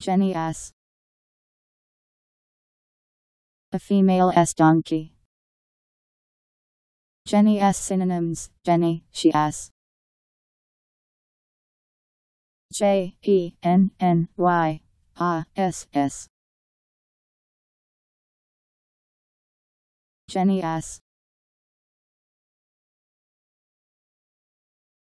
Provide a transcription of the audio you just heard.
Jenny ass. A female ass donkey. Jenny ass synonyms: Jenny, she ass. Jenny ass.